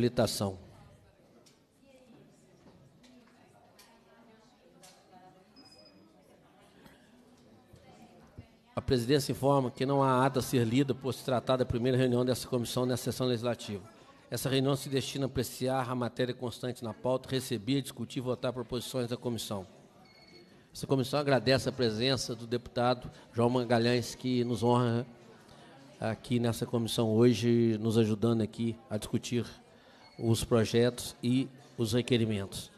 habilitação. A presidência informa que não há ata a ser lida por se tratar da primeira reunião dessa comissão nessa sessão legislativa. Essa reunião se destina a apreciar a matéria constante na pauta, receber, discutir e votar proposições da comissão. Essa comissão agradece a presença do deputado João Magalhães, que nos honra aqui nessa comissão hoje, nos ajudando aqui a discutir os projetos e os requerimentos.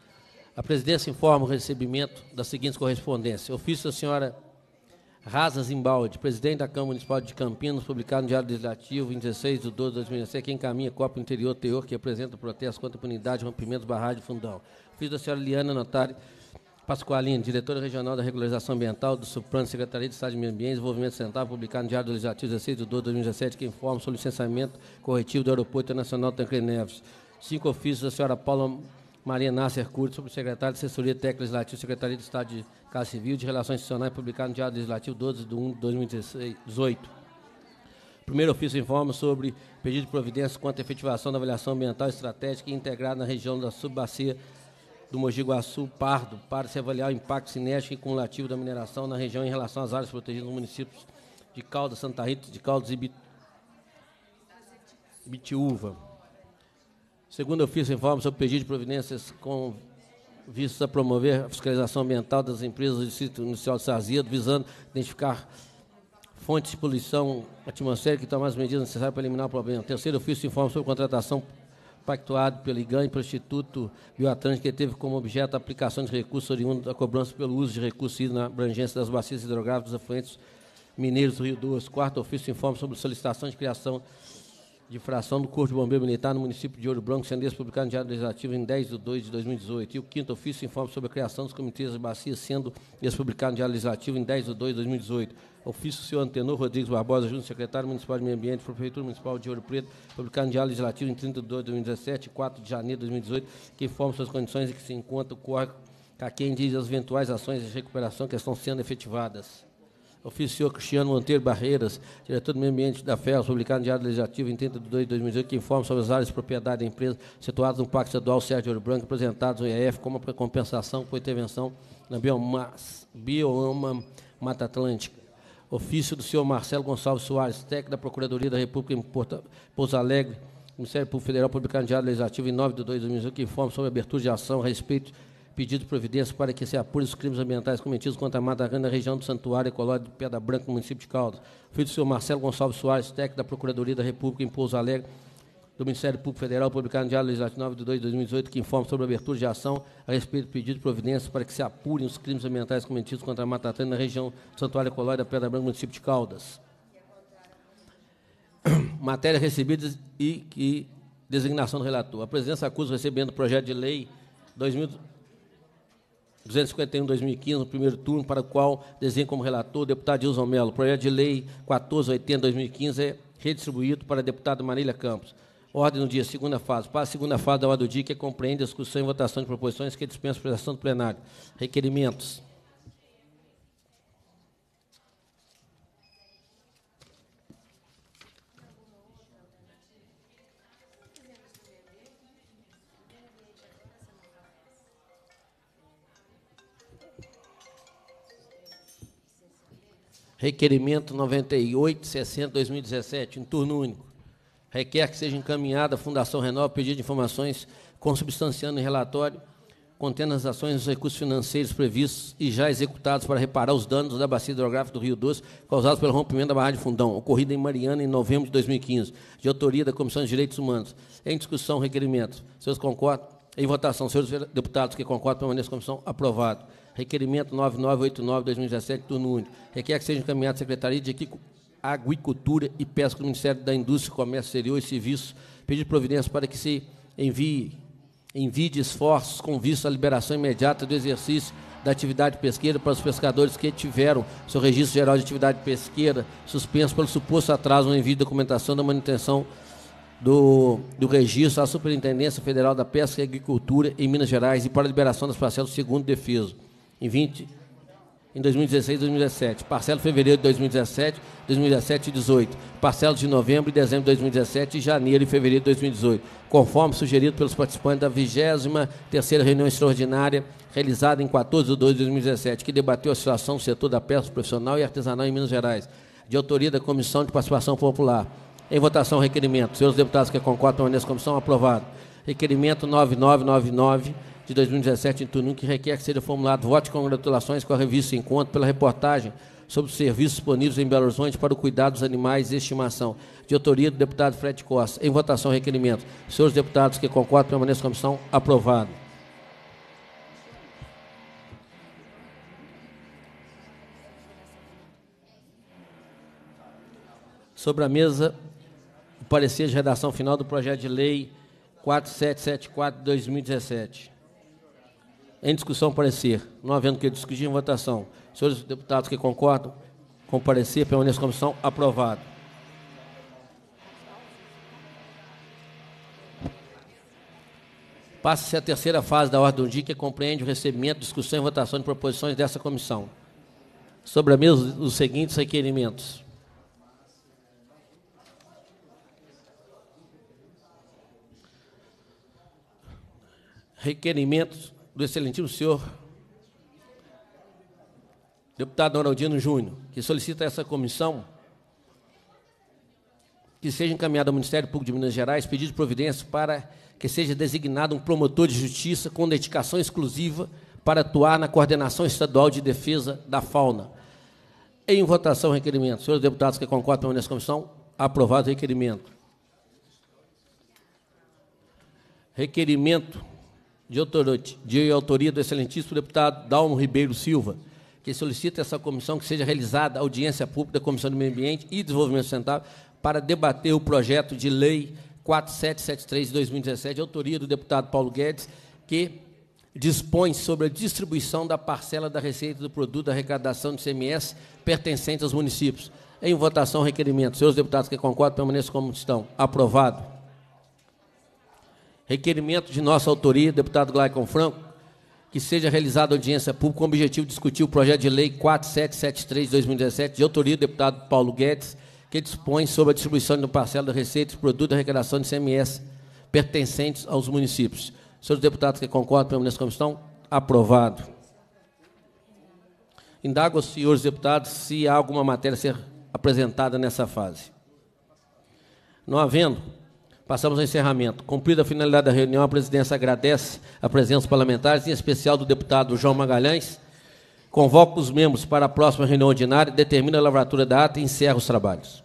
A presidência informa o recebimento das seguintes correspondências. Ofício da senhora Razas Imbalde, presidente da Câmara Municipal de Campinas, publicado no Diário Legislativo, em 16/12/2017, que encaminha Copa Interior Teor, que apresenta o protesto contra a impunidade, rompimento, barragem e Fundão. Ofício da senhora Liana Notari Pascoalina, diretora regional da regularização ambiental do Supran, Secretaria de Estado de Meio Ambiente e Desenvolvimento Sustentável, publicado no Diário Legislativo 16/12/2017, que informa sobre o licenciamento corretivo do Aeroporto Internacional Tancredo Neves. 5 ofícios da senhora Paula Maria Nasser Curto, subsecretária de Assessoria Técnica Legislativa, Secretaria de Estado de Casa Civil e de Relações Institucionais, publicado no Diário Legislativo 12/1/2018. Primeiro ofício informa sobre pedido de providência quanto à efetivação da avaliação ambiental estratégica e integrada na região da subbacia do Mogi Guaçu Pardo, para se avaliar o impacto cinético e cumulativo da mineração na região em relação às áreas protegidas nos municípios de Caldas, Santa Rita de Caldas e Bitiúva. Segundo ofício, informa sobre o pedido de providências com vistas a promover a fiscalização ambiental das empresas do Distrito Industrial de Sarziedo, visando identificar fontes de poluição atmosférica e tomar as medidas necessárias para eliminar o problema. Terceiro ofício, informa sobre contratação pactuado pelo IGAM e pelo Instituto Bioatlântica, que teve como objeto a aplicação de recursos oriundos da cobrança pelo uso de recursos na abrangência das bacias hidrográficas dos afluentes mineiros do Rio Doce. Quarto ofício informa sobre solicitação de criação de fração do Corpo de Bombeiro Militar no município de Ouro Branco, sendo esse publicado no Diário Legislativo em 10/2/2018. E o quinto ofício informa sobre a criação dos comitês de bacias, sendo esse publicado no Diário Legislativo em 10/2/2018. Ofício do senhor Antenor Rodrigues Barbosa, junto ao secretário municipal de Meio Ambiente, Prefeitura Municipal de Ouro Preto, publicado no Diário Legislativo em 32/2017, 4/1/2018, que informa suas condições em que se encontra o córrego Caquém diz as eventuais ações de recuperação que estão sendo efetivadas. Ofício do senhor Cristiano Monteiro Barreiras, diretor do Meio Ambiente da FES, publicado no Diário Legislativo em 32/2018, que informa sobre as áreas de propriedade da empresa situadas no Parque Estadual Sérgio Ouro Branco, apresentadas no IEF como compensação por intervenção na bioma Mata Atlântica. Ofício do senhor Marcelo Gonçalves Soares, técnico da Procuradoria da República em Porto Alegre, Ministério Público Federal, publicado no Diário Legislativo em 9/2/2018, que informa sobre a abertura de ação a respeito de pedido de providência para que se apure os crimes ambientais cometidos contra a Mata Atlântica na região do Santuário Ecológico de Pedra Branca, no município de Caldas. Ofício do senhor Marcelo Gonçalves Soares, técnico da Procuradoria da República em Porto Alegre, do Ministério Público Federal, publicado no Diário Legislativo 9/2/2018, que informa sobre a abertura de ação a respeito do pedido de providência para que se apurem os crimes ambientais cometidos contra a Mata Atlântica na região do Santuário Ecológico da Pedra Branca, no município de Caldas. Matéria recebida e designação do relator. A presidência acusa o recebimento do projeto de lei 251/2015, no primeiro turno, para o qual desenha como relator o deputado Gilson Mello. O projeto de lei 1480/2015 é redistribuído para a deputada Marília Campos. Ordem do dia, segunda fase. Para a segunda fase da ordem do dia, que compreende a discussão e votação de proposições que dispensa a apresentação do plenário. Requerimentos. Requerimento 9860/2017, em turno único. Requer que seja encaminhada à Fundação Renova pedido de informações consubstanciando em relatório contendo as ações dos recursos financeiros previstos e já executados para reparar os danos da bacia hidrográfica do Rio Doce causados pelo rompimento da barragem de Fundão, ocorrida em Mariana em novembro de 2015, de autoria da Comissão de Direitos Humanos. Em discussão, requerimento. Senhores concordam? Em votação, senhores deputados que concordam, permaneçam na comissão. Aprovado. Requerimento 9989/2017, turno único. Requer que seja encaminhado à Secretaria de Agricultura e Pesca do Ministério da Indústria, Comércio Exterior e Serviços, pedido de providência para que se envie de esforços com vista à liberação imediata do exercício da atividade pesqueira para os pescadores que tiveram seu registro geral de atividade pesqueira suspenso pelo suposto atraso no envio de documentação da manutenção do registro à Superintendência Federal da Pesca e Agricultura em Minas Gerais e para a liberação das parcelas do segundo defeso. Em 20 em 2016 e 2017, parcela de fevereiro de 2017, 2017 e 2018, parcela de novembro e dezembro de 2017 e janeiro e fevereiro de 2018, conforme sugerido pelos participantes da 23ª reunião extraordinária, realizada em 14 de 2 de 2017, que debateu a situação do setor da pesca profissional e artesanal em Minas Gerais, de autoria da Comissão de Participação Popular. Em votação, requerimento. Senhores deputados que concordam nessa comissão, aprovado. Requerimento 9999, de 2017, em turno 1, que requer que seja formulado voto de congratulações com a revista Encontro pela reportagem sobre os serviços disponíveis em Belo Horizonte para o cuidado dos animais de estimação, de autoria do deputado Fred Costa. Em votação, requerimento. Senhores deputados que concordam, permaneçam na comissão, aprovado. Sobre a mesa, o parecer de redação final do projeto de lei 4774 de 2017. Em discussão, parecer. Não havendo que discutir, em votação. Senhores deputados que concordam com o parecer, permaneçam na comissão, aprovado. Passa-se a terceira fase da ordem do dia, que compreende o recebimento, discussão e votação de proposições dessa comissão. Sobre a mesa, os seguintes requerimentos. Requerimentos do excelentíssimo senhor deputado Noraldino Júnior, que solicita a essa comissão que seja encaminhada ao Ministério Público de Minas Gerais pedido de providência para que seja designado um promotor de justiça com dedicação exclusiva para atuar na coordenação estadual de defesa da fauna. Em votação, requerimento. Senhores deputados que concordam nessa comissão, aprovado o requerimento. Requerimento de autoria do excelentíssimo deputado Dalmo Ribeiro Silva, que solicita a essa comissão que seja realizada a audiência pública da Comissão do Meio Ambiente e Desenvolvimento Sustentável para debater o projeto de lei 4773 de 2017, autoria do deputado Paulo Guedes, que dispõe sobre a distribuição da parcela da receita do produto da arrecadação do ICMS pertencente aos municípios. Em votação, requerimento. Senhores deputados que concordam, permaneçam como estão. Aprovado. Requerimento de nossa autoria, deputado Glaicon Franco, que seja realizada audiência pública com o objetivo de discutir o projeto de lei 4773 de 2017, de autoria do deputado Paulo Guedes, que dispõe sobre a distribuição de um parcela de receitas, produto da arrecadação de ICMS pertencentes aos municípios. Senhores deputados que concordam, permaneçam como estão, aprovado. Indago aos senhores deputados se há alguma matéria a ser apresentada nessa fase. Não havendo, passamos ao encerramento. Cumprida a finalidade da reunião, a presidência agradece a presença dos parlamentares, em especial do deputado João Magalhães. Convoca os membros para a próxima reunião ordinária, determina a lavratura da ata e encerra os trabalhos.